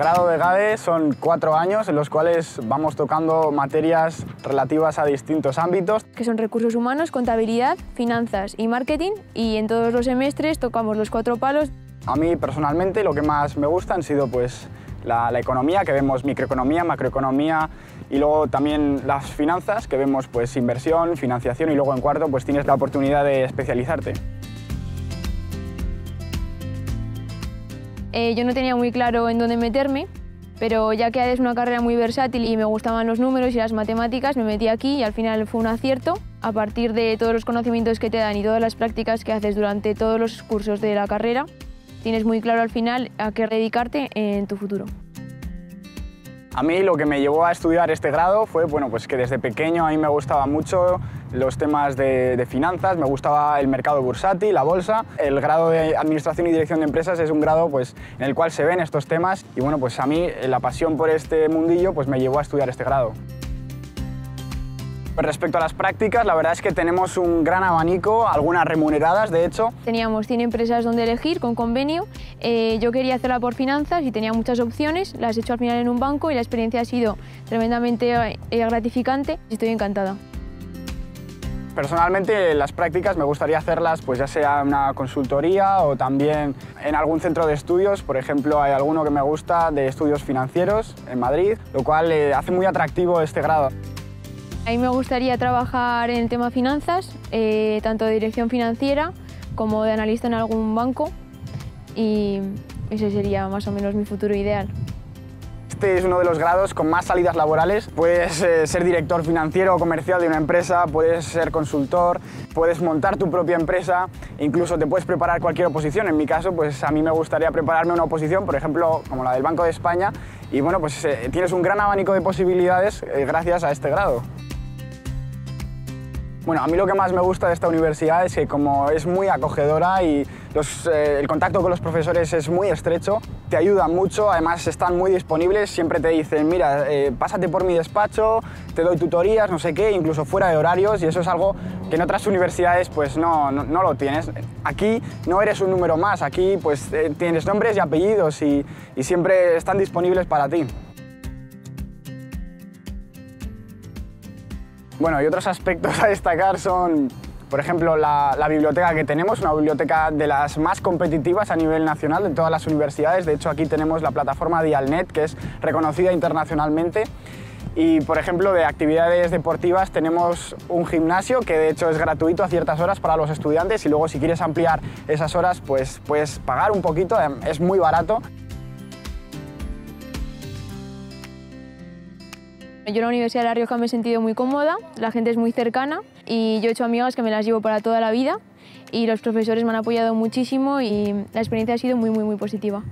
grado de GADE son 4 años en los cuales vamos tocando materias relativas a distintos ámbitos. Que son recursos humanos, contabilidad, finanzas y marketing, y en todos los semestres tocamos los 4 palos. A mí personalmente lo que más me gusta han sido pues la economía, que vemos microeconomía, macroeconomía, y luego también las finanzas, que vemos pues inversión, financiación, y luego en cuarto pues tienes la oportunidad de especializarte. Yo no tenía muy claro en dónde meterme, pero ya que es una carrera muy versátil y me gustaban los números y las matemáticas, me metí aquí y al final fue un acierto. A partir de todos los conocimientos que te dan y todas las prácticas que haces durante todos los cursos de la carrera, tienes muy claro al final a qué dedicarte en tu futuro. A mí lo que me llevó a estudiar este grado fue pues que desde pequeño a mí me gustaba mucho los temas de finanzas, me gustaba el mercado bursátil, la bolsa. El grado de Administración y Dirección de Empresas es un grado en el cual se ven estos temas, y pues a mí la pasión por este mundillo me llevó a estudiar este grado. Respecto a las prácticas, la verdad es que tenemos un gran abanico, algunas remuneradas de hecho. Teníamos 100 empresas donde elegir con convenio, yo quería hacerla por finanzas y tenía muchas opciones, las he hecho al final en un banco y la experiencia ha sido tremendamente gratificante y estoy encantada. Personalmente las prácticas me gustaría hacerlas ya sea en una consultoría o también en algún centro de estudios. Por ejemplo, hay alguno que me gusta de estudios financieros en Madrid, lo cual hace muy atractivo este grado. A mí me gustaría trabajar en el tema finanzas, tanto de dirección financiera como de analista en algún banco, y ese sería más o menos mi futuro ideal. Este es uno de los grados con más salidas laborales. Puedes ser director financiero o comercial de una empresa, puedes ser consultor, puedes montar tu propia empresa, incluso te puedes preparar cualquier oposición. En mi caso, a mí me gustaría prepararme una oposición, por ejemplo, como la del Banco de España, y tienes un gran abanico de posibilidades gracias a este grado. Bueno, a mí lo que más me gusta de esta universidad es que como es muy acogedora y el contacto con los profesores es muy estrecho, te ayudan mucho, además están muy disponibles, siempre te dicen, mira, pásate por mi despacho, te doy tutorías, no sé qué, incluso fuera de horarios, y eso es algo que en otras universidades no lo tienes. Aquí no eres un número más, aquí tienes nombres y apellidos y siempre están disponibles para ti. Bueno, y otros aspectos a destacar son, por ejemplo, la biblioteca que tenemos, una biblioteca de las más competitivas a nivel nacional de todas las universidades. De hecho, aquí tenemos la plataforma Dialnet, que es reconocida internacionalmente. Y, por ejemplo, de actividades deportivas tenemos un gimnasio que, de hecho, es gratuito a ciertas horas para los estudiantes, y luego, si quieres ampliar esas horas, puedes pagar un poquito, es muy barato. Yo en la Universidad de La Rioja me he sentido muy cómoda, la gente es muy cercana y yo he hecho amigas que me las llevo para toda la vida, y los profesores me han apoyado muchísimo y la experiencia ha sido muy positiva.